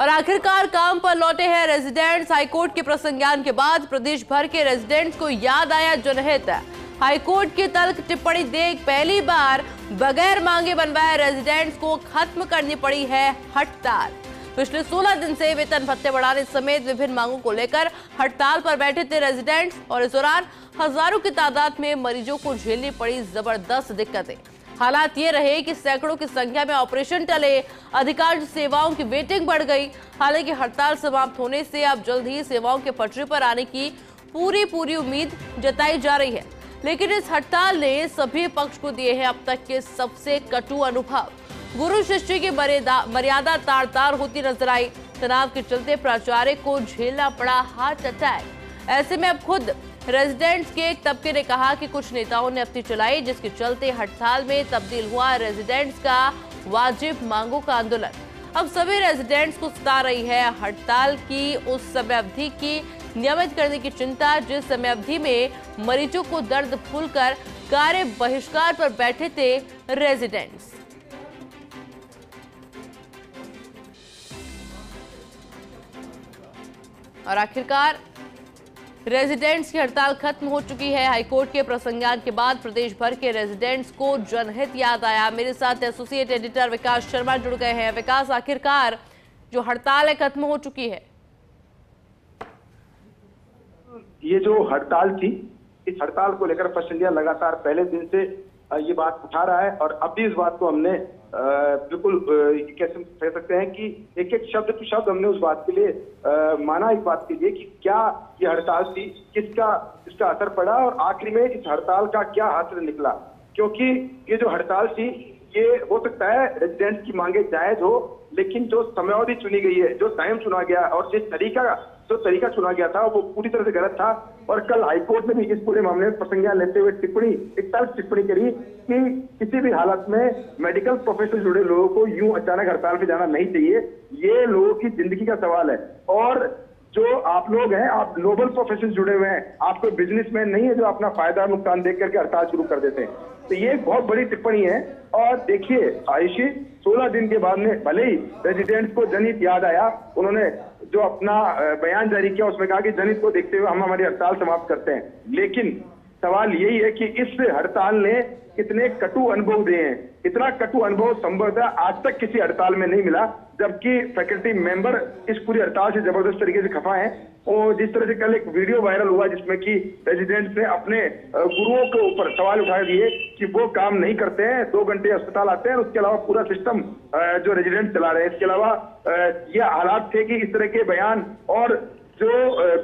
और आखिरकार काम पर लौटे हैं रेजिडेंट्स। हाईकोर्ट के प्रसंज्ञान के बाद प्रदेश भर के रेजिडेंट्स को याद आया जनहित। हाईकोर्ट की तल्ख टिप्पणी देख पहली बार बगैर मांगे बनवाए रेजिडेंट्स को खत्म करनी पड़ी है हड़ताल। पिछले 16 दिन से वेतन भत्ते बढ़ाने समेत विभिन्न मांगों को लेकर हड़ताल पर बैठे थे रेजिडेंट्स और इस दौरान हजारों की तादाद में मरीजों को झेलनी पड़ी जबरदस्त दिक्कतें। हालात ये रहे कि सैकड़ों की संख्या में ऑपरेशन टले, अधिकांश सेवाओं की वेटिंग बढ़ गई। हालांकि हड़ताल समाप्त होने से अब जल्द ही सेवाओं के पटरी पर आने की पूरी उम्मीद जताई जा रही है, लेकिन इस हड़ताल ने सभी पक्ष को दिए हैं अब तक के सबसे कटु अनुभव। गुरु शिष्य की मर्यादा तार-तार होती नजर आई। तनाव के चलते प्राचार्य को झेलना पड़ा हार्ट अटैक। ऐसे में अब खुद रेजिडेंट्स के एक तबके ने कहा कि कुछ नेताओं ने अफवाह चलाई, जिसके चलते हड़ताल में तब्दील हुआ रेजिडेंट्स का वाजिब मांगों का आंदोलन। अब सभी रेजिडेंट्स को सता रही है हड़ताल की उस समय अवधि की नियमित करने की चिंता, जिस समय अवधि में मरीजों को दर्द भूलकर कार्य बहिष्कार पर बैठे थे रेजिडेंट्स। और आखिरकार रेजिडेंट्स की हड़ताल खत्म हो चुकी है। हाईकोर्ट के प्रसंज्ञान के बाद प्रदेश भर के रेजिडेंट्स को जनहित याद आया। मेरे साथ एसोसिएट एडिटर विकास शर्मा जुड़ गए हैं। विकास, आखिरकार जो हड़ताल है खत्म हो चुकी है, ये जो हड़ताल थी इस हड़ताल को लेकर फर्स्ट इंडिया लगातार पहले दिन से ये बात उठा रहा है और अब भी इस बात को हमने बिल्कुल कैसे कह सकते हैं कि एक एक शब्द टू शब्द हमने उस बात के लिए माना इस बात के लिए कि क्या ये हड़ताल थी, किसका इसका असर पड़ा और आखिर में इस हड़ताल का क्या हासिल निकला। क्योंकि ये जो हड़ताल थी ये हो सकता है रेजिडेंट्स की मांगे जायज हो, लेकिन जो समयावधि चुनी गई है, जो टाइम चुना गया और जो तरीका चुना गया था वो पूरी तरह से गलत था। और कल हाईकोर्ट ने भी इस पूरे मामले में प्रसंज्ञान लेते हुए एक तल्ख टिप्पणी करी कि किसी भी हालत में मेडिकल प्रोफेशन से जुड़े लोगों को यूं अचानक हड़ताल पे जाना नहीं चाहिए। ये लोगों की जिंदगी का सवाल है और जो आप लोग हैं, आप नोबल प्रोफेशन जुड़े हुए हैं, आप कोई बिजनेसमैन नहीं है जो अपना फायदा नुकसान देख करके हड़ताल शुरू कर देते हैं। तो ये बहुत बड़ी टिप्पणी है। और देखिए आयुषी, 16 दिन के बाद में भले ही रेजिडेंट्स को जनहित याद आया, उन्होंने जो अपना बयान जारी किया उसमें कहा कि जनहित को देखते हुए हम हमारी हड़ताल समाप्त करते हैं, लेकिन सवाल यही है कि इस हड़ताल ने कितने कटु अनुभव दिए हैं। इतना कटु अनुभव संभवतः आज तक किसी हड़ताल में नहीं मिला, जबकि फैकल्टी मेंबर इस पूरी हड़ताल से जबरदस्त तरीके से खफा हैं। और जिस तरह से कल एक वीडियो वायरल हुआ जिसमें कि रेजिडेंट्स ने अपने गुरुओं के ऊपर सवाल उठा दिए कि वो काम नहीं करते हैं, 2 घंटे अस्पताल आते हैं, उसके अलावा पूरा सिस्टम जो रेजिडेंट चला रहे हैं। इसके अलावा ये हालात थे कि इस तरह के बयान और जो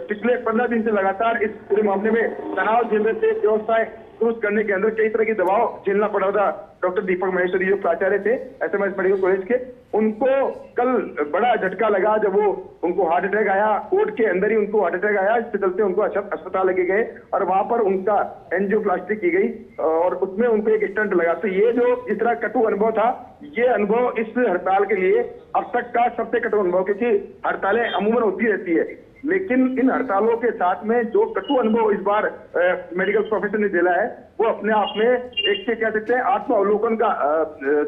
पिछले 15 दिन से लगातार इस पूरे मामले में तनाव झेलने से व्यवस्थाएं दुरुस्त करने के अंदर कई तरह के दबाव झेलना पड़ा था। डॉक्टर दीपक महेश्वरी जो प्राचार्य थे एसएमएस मेडिकल कॉलेज के, उनको कल बड़ा झटका लगा जब उनको हार्ट अटैक आया। कोर्ट के अंदर ही उनको हार्ट अटैक आया, इसके चलते उनको अस्पताल लेके गए और वहां पर उनका एंजियोप्लास्टी की गई और उसमें उनको एक स्टंट लगा। तो ये जो इस तरह कटु अनुभव था, ये अनुभव इस हड़ताल के लिए अब तक का सबसे कटु अनुभव, क्योंकि हड़तालें अमूमन होती रहती है, लेकिन इन हड़तालों के साथ में जो कटु अनुभव इस बार मेडिकल प्रोफेशन ने झेला है वो अपने आप में एक से कह सकते हैं आत्मावलोकन का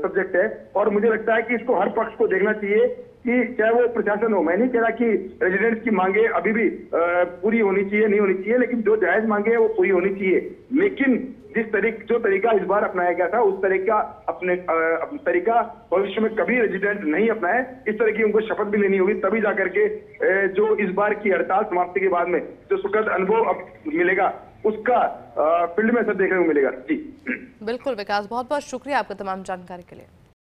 सब्जेक्ट है। और मुझे लगता है कि इसको हर पक्ष को देखना चाहिए कि चाहे वो प्रशासन हो, मैं नहीं कह रहा कि रेजिडेंट्स की मांगे अभी भी पूरी होनी चाहिए नहीं होनी चाहिए, लेकिन जो जायज मांगे हैं वो पूरी होनी चाहिए। लेकिन जो तरीका इस बार अपनाया गया था उस तरीका भविष्य में कभी रेजिडेंट नहीं अपनाए। इस तरह की उनको शपथ भी लेनी होगी, तभी जाकर के जो इस बार की हड़ताल समाप्ति के बाद में जो सुखद अनुभव अब मिलेगा उसका फील्ड में असर देखने को मिलेगा। जी बिल्कुल विकास, बहुत बहुत शुक्रिया आपका तमाम जानकारी के लिए।